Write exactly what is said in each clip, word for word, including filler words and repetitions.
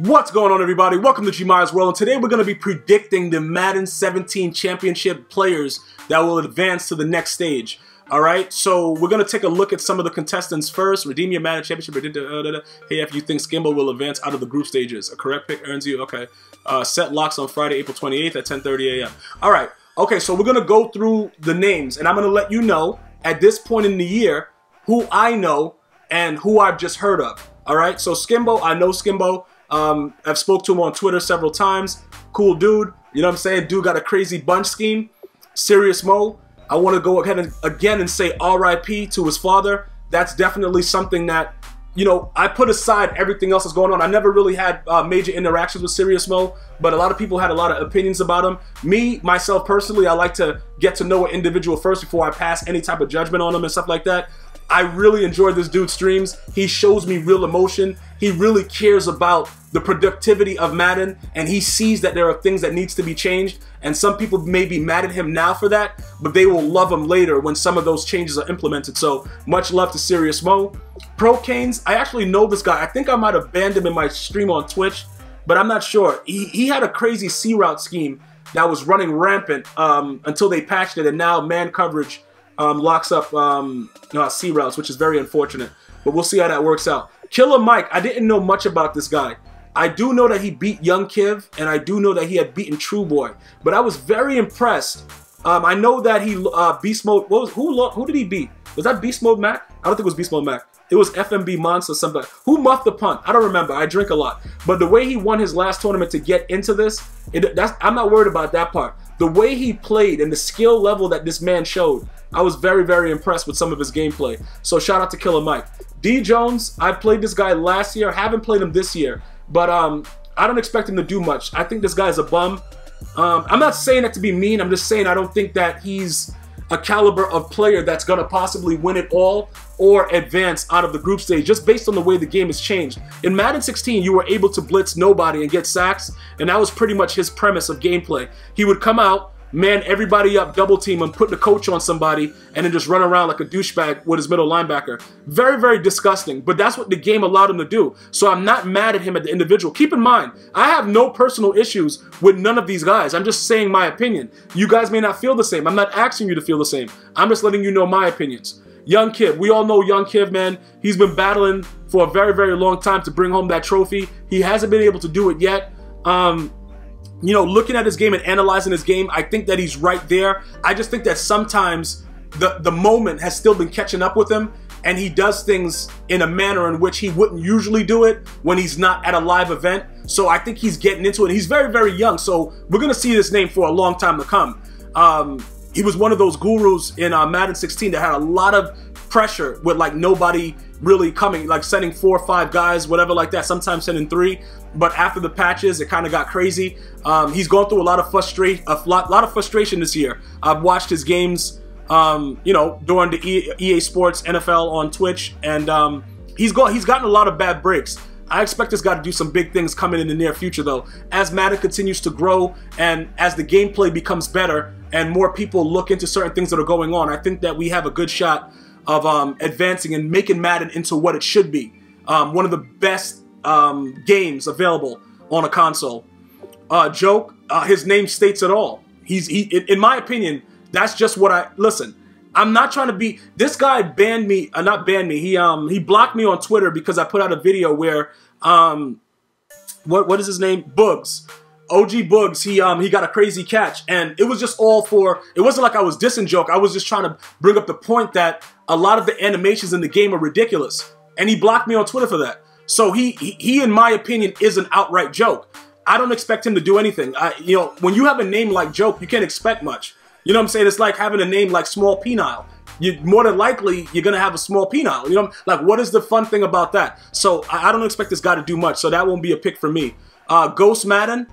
What's going on, everybody? Welcome to G M I's World, and today we're going to be predicting the Madden seventeen championship players that will advance to the next stage. Alright, so we're going to take a look at some of the contestants first. Redeem your Madden championship. Hey, if you think Skimbo will advance out of the group stages, a correct pick earns you, okay. Uh, set locks on Friday, April twenty-eighth at ten thirty A M Alright, okay, so we're going to go through the names, and I'm going to let you know, at this point in the year, who I know and who I've just heard of. Alright, so Skimbo, I know Skimbo. Um, I've spoke to him on Twitter several times. Cool dude, you know what I'm saying? Dude got a crazy bunch scheme. Serious Moe, I want to go ahead and again and say R I P to his father. That's definitely something that, you know, I put aside everything else that's going on. I never really had uh, major interactions with Serious Moe, but a lot of people had a lot of opinions about him. Me, myself personally, I like to get to know an individual first before I pass any type of judgment on him and stuff like that. I really enjoy this dude's streams. He shows me real emotion. He really cares about the productivity of Madden, and he sees that there are things that needs to be changed, and some people may be mad at him now for that, but they will love him later when some of those changes are implemented. So much love to Serious Moe. Pro Canes, I actually know this guy. I think I might have banned him in my stream on Twitch, but I'm not sure. He, he had a crazy C-route scheme that was running rampant um, until they patched it, and now man coverage Um, locks up um, uh, C-routes, which is very unfortunate. But we'll see how that works out. Killer Mike, I didn't know much about this guy. I do know that he beat Young Kiv, and I do know that he had beaten True Boy. But I was very impressed. Um, I know that he, uh, Beast Mode, what was, who, who did he beat? Was that Beast Mode Mac? I don't think it was Beast Mode Mac. It was F M B Monster something. Who muffed the punt? I don't remember. I drink a lot. But the way he won his last tournament to get into this, it, that's, I'm not worried about that part. The way he played and the skill level that this man showed, I was very, very impressed with some of his gameplay. So shout out to Killer Mike. D. Jones, I played this guy last year. I haven't played him this year, but um, I don't expect him to do much. I think this guy's a bum. Um, I'm not saying that to be mean. I'm just saying I don't think that he's a caliber of player that's going to possibly win it all or advance out of the group stage, just based on the way the game has changed. In Madden sixteen, you were able to blitz nobody and get sacks, and that was pretty much his premise of gameplay. He would come out, man everybody up, double team, and put the coach on somebody, and then just run around like a douchebag with his middle linebacker. Very, very disgusting, but that's what the game allowed him to do. So I'm not mad at him at the individual. Keep in mind, I have no personal issues with none of these guys. I'm just saying my opinion. You guys may not feel the same. I'm not asking you to feel the same. I'm just letting you know my opinions. Young Kiv, we all know Young Kiv, man. He's been battling for a very, very long time to bring home that trophy. He hasn't been able to do it yet. Um... You know, looking at his game and analyzing his game, I think that he's right there. I just think that sometimes the, the moment has still been catching up with him, and he does things in a manner in which he wouldn't usually do it when he's not at a live event. So I think he's getting into it. He's very, very young, so we're going to see this name for a long time to come. Um, he was one of those gurus in uh, Madden sixteen that had a lot of pressure with, like, nobody really coming, like sending four or five guys, whatever like that, sometimes sending three. But after the patches, it kind of got crazy. Um, he's gone through a lot of frustration, a lot, lot of frustration this year. I've watched his games, um, you know, during the E A Sports, N F L on Twitch, and um, he's got, he's gotten a lot of bad breaks. I expect this guy to do some big things coming in the near future, though. As Madden continues to grow and as the gameplay becomes better and more people look into certain things that are going on, I think that we have a good shot of um, advancing and making Madden into what it should be. Um, one of the best Um, games available on a console. Uh, Joke, uh, his name states it all. He's, he, in my opinion, that's just what I, listen, I'm not trying to be, this guy banned me, uh, not banned me, he um he blocked me on Twitter because I put out a video where, um, what what is his name? Boogs. O G Boogs, he um he got a crazy catch, and it was just all for, it wasn't like I was dissing Joke, I was just trying to bring up the point that a lot of the animations in the game are ridiculous, and he blocked me on Twitter for that. So he, he, he, in my opinion, is an outright joke. I don't expect him to do anything. I, you know, when you have a name like Joke, you can't expect much. You know what I'm saying? It's like having a name like Small Penile. You, more than likely, you're going to have a small penile. You know, like, what is the fun thing about that? So I, I don't expect this guy to do much, so that won't be a pick for me. Uh, Ghost Madden,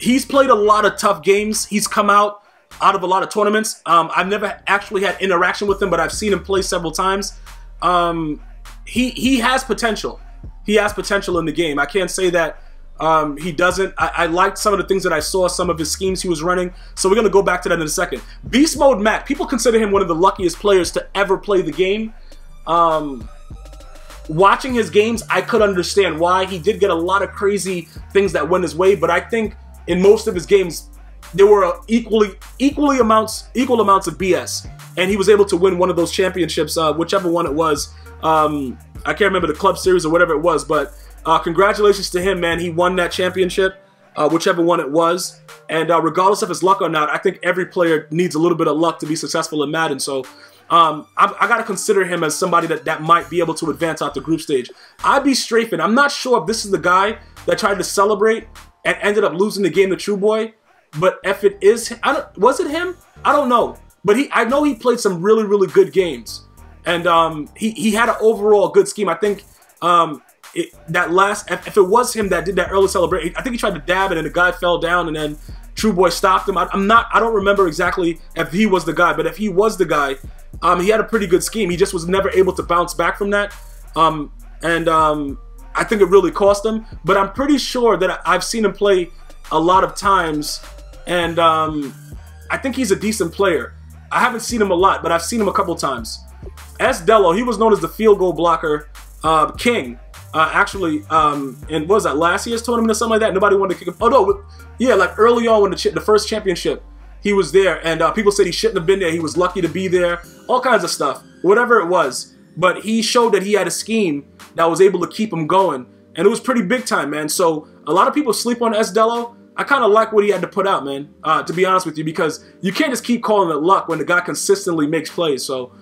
he's played a lot of tough games. He's come out, out of a lot of tournaments. Um, I've never actually had interaction with him, but I've seen him play several times. Um, he, he has potential. He has potential in the game. I can't say that um, he doesn't. I, I liked some of the things that I saw, some of his schemes he was running. So we're going to go back to that in a second. Beast Mode Mac, people consider him one of the luckiest players to ever play the game. Um, watching his games, I could understand why. He did get a lot of crazy things that went his way, but I think in most of his games, there were equally equally amounts equal amounts of B S, and he was able to win one of those championships, uh, whichever one it was. Um, I can't remember the club series or whatever it was, but uh, congratulations to him, man. He won that championship, uh, whichever one it was. And uh, regardless of his luck or not, I think every player needs a little bit of luck to be successful in Madden. So um, I, I got to consider him as somebody that, that might be able to advance out the group stage. I B Strafin, I'm not sure if this is the guy that tried to celebrate and ended up losing the game to True Boy. But if it is, I don't, was it him? I don't know. But he, I know he played some really, really good games. And um, he, he had an overall good scheme. I think um, it, that last, if it was him that did that early celebration, I think he tried to dab it and the guy fell down and then True Boy stopped him. I, I'm not, I don't remember exactly if he was the guy, but if he was the guy, um, he had a pretty good scheme. He just was never able to bounce back from that. Um, and um, I think it really cost him. But I'm pretty sure that I've seen him play a lot of times, and um, I think he's a decent player. I haven't seen him a lot, but I've seen him a couple times. S. Dello, he was known as the field goal blocker uh, king. Uh, actually, um, and what was that, last year's tournament or something like that? Nobody wanted to kick him. Oh, no, yeah, like early on when the, ch the first championship, he was there, and uh, people said he shouldn't have been there. He was lucky to be there, all kinds of stuff, whatever it was. But he showed that he had a scheme that was able to keep him going, and it was pretty big time, man. So a lot of people sleep on S. Dello. I kind of like what he had to put out, man, uh, to be honest with you, because you can't just keep calling it luck when the guy consistently makes plays. So,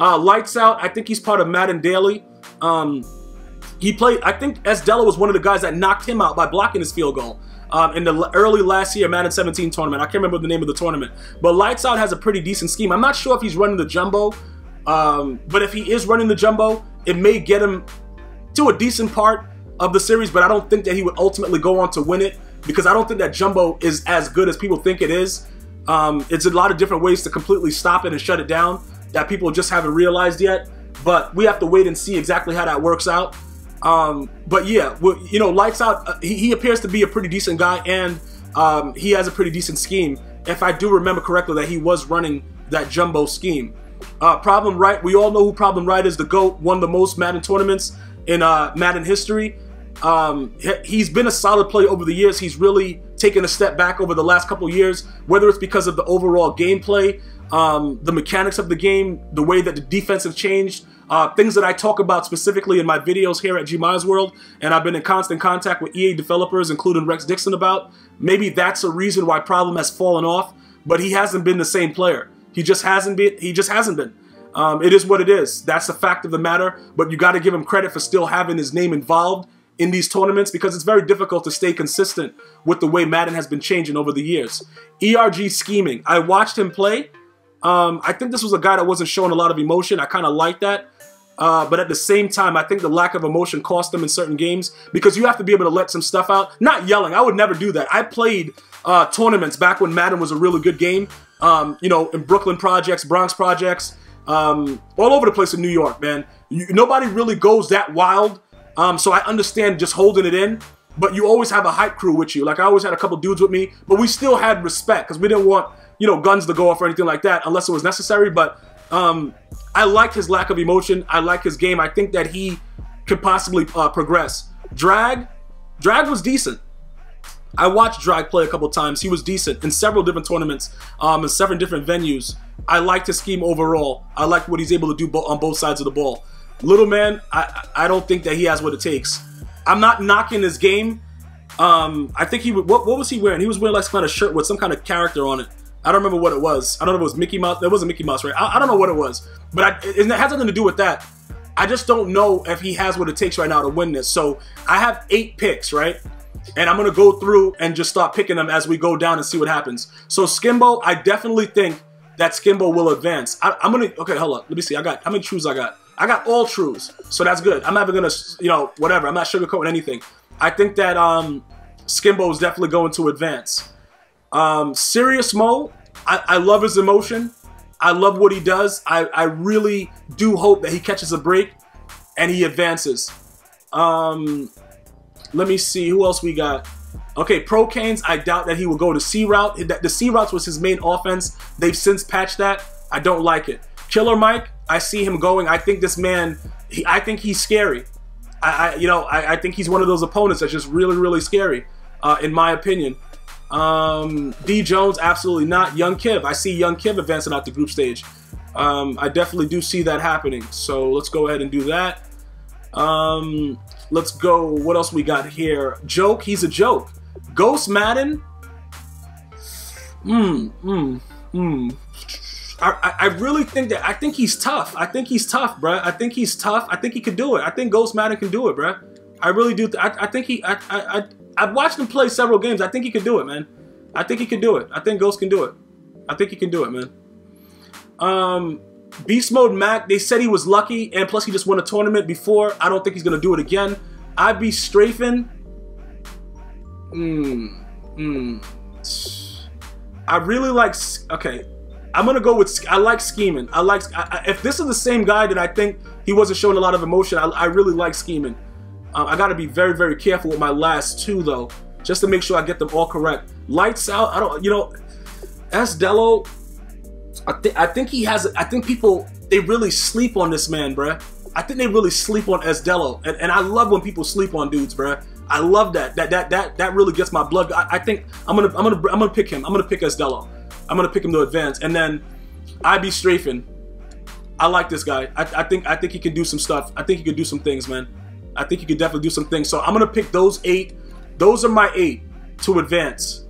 uh, Lights Out, I think he's part of Madden Daily. Um, he played, I think S. Dello was one of the guys that knocked him out by blocking his field goal um, in the early last year Madden seventeen tournament. I can't remember the name of the tournament, but Lights Out has a pretty decent scheme. I'm not sure if he's running the jumbo, um, but if he is running the jumbo, it may get him to a decent part of the series, but I don't think that he would ultimately go on to win it, because I don't think that jumbo is as good as people think it is. Um, it's a lot of different ways to completely stop it and shut it down that people just haven't realized yet. But we have to wait and see exactly how that works out. Um, but yeah, well, you know, Lights Out, uh, he, he appears to be a pretty decent guy, and um, he has a pretty decent scheme. If I do remember correctly, that he was running that jumbo scheme. Uh, Problem Right, we all know who Problem Right is. The GOAT, won the most Madden tournaments in uh, Madden history. Um, he's been a solid player over the years. He's really taken a step back over the last couple of years, whether it's because of the overall gameplay, um, the mechanics of the game, the way that the defense has changed, uh, things that I talk about specifically in my videos here at G M I's World, and I've been in constant contact with E A developers, including Rex Dixon, about. Maybe that's a reason why Problem has fallen off, but he hasn't been the same player. He just hasn't been. He just hasn't been. Um, it is what it is. That's the fact of the matter, but you got to give him credit for still having his name involved in these tournaments, because it's very difficult to stay consistent with the way Madden has been changing over the years. E R G Schemin, I watched him play. Um, I think this was a guy that wasn't showing a lot of emotion. I kind of like that. Uh, but at the same time, I think the lack of emotion cost him in certain games, because you have to be able to let some stuff out. Not yelling. I would never do that. I played uh, tournaments back when Madden was a really good game. Um, you know, in Brooklyn projects, Bronx projects, um, all over the place in New York, man. You, nobody really goes that wild. Um, so I understand just holding it in, but you always have a hype crew with you. Like, I always had a couple dudes with me, but we still had respect, because we didn't want, you know, guns to go off or anything like that unless it was necessary. But um, I liked his lack of emotion. I like his game. I think that he could possibly uh, progress. Drag, Drag was decent. I watched Drag play a couple times. He was decent in several different tournaments, um, in seven different venues. I liked his scheme overall. I liked what he's able to do bo- on both sides of the ball. Little man, I, I don't think that he has what it takes. I'm not knocking his game. Um, I think he, what, what was he wearing? He was wearing like some kind of shirt with some kind of character on it. I don't remember what it was. I don't know if it was Mickey Mouse. It wasn't Mickey Mouse, right? I, I don't know what it was. But I, it, it has nothing to do with that. I just don't know if he has what it takes right now to win this. So I have eight picks, right? And I'm going to go through and just start picking them as we go down and see what happens. So Skimbo, I definitely think that Skimbo will advance. I, I'm going to, okay, hold up. Let me see. I got, how many trues I got? I got all trues, so that's good. I'm never gonna, you know, whatever. I'm not sugarcoating anything. I think that um, Skimbo is definitely going to advance. Um, Serious Moe, I, I love his emotion. I love what he does. I, I really do hope that he catches a break and he advances. Um, let me see, who else we got? Okay, Pro Canes, I doubt that he will go to C route. The C routes was his main offense. They've since patched that. I don't like it. Killer Mike, I see him going. I think this man he, I think he's scary. I, I you know, I, I think he's one of those opponents that's just really, really scary, uh, in my opinion. Um, D. Jones, absolutely not. Young Kiv, I see Young Kiv advancing out the group stage. Um, I definitely do see that happening. So let's go ahead and do that. Um, let's go. What else we got here? Joke, he's a joke. Ghost Madden. Hmm, hmm, hmm. I, I really think that, I think he's tough. I think he's tough, bruh. I think he's tough. I think he could do it. I think Ghost Madden can do it, bruh. I really do. Th I, I think he, I, I, I, I've watched him play several games. I think he could do it, man. I think he could do it. I think Ghost can do it. I think he can do it, man. Um, Beast Mode Mac, they said he was lucky, and plus he just won a tournament before. I don't think he's going to do it again. I B Strafin. Mm, mm. I really like, okay. I'm going to go with, I like Schemin. I like, I, I, if this is the same guy that I think he wasn't showing a lot of emotion, I, I really like Schemin. Um, I got to be very, very careful with my last two, though, just to make sure I get them all correct. Lights Out, I don't, you know, S. Dello, I, th I think he has, I think people, they really sleep on this man, bruh. I think they really sleep on S. Dello. And, and I love when people sleep on dudes, bruh. I love that. That, that, that, that really gets my blood. I, I think I'm going to, I'm going to, I'm going to pick him. I'm going to pick S. Dello. I'm gonna pick him to advance, and then I B Strafin. I like this guy. I, I think I think he can do some stuff. I think he could do some things, man. I think he could definitely do some things. So I'm gonna pick those eight. Those are my eight to advance.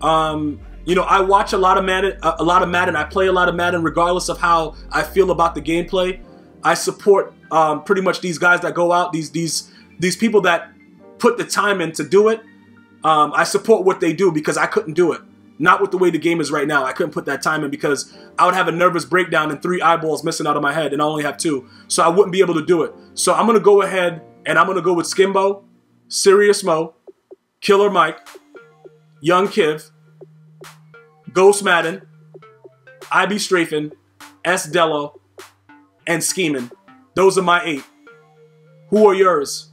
Um, you know, I watch a lot of Madden. A lot of Madden. I play a lot of Madden, regardless of how I feel about the gameplay. I support um, pretty much these guys that go out. These these these people that put the time in to do it. Um, I support what they do because I couldn't do it. Not with the way the game is right now. I couldn't put that time in because I would have a nervous breakdown and three eyeballs missing out of my head, and I only have two. So I wouldn't be able to do it. So I'm going to go ahead and I'm going to go with Skimbo, Serious Moe, Killer Mike, Young Kiv, Ghost Madden, I B Strafin, S. Dello, and Schemin. Those are my eight. Who are yours?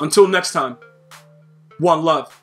Until next time, one love.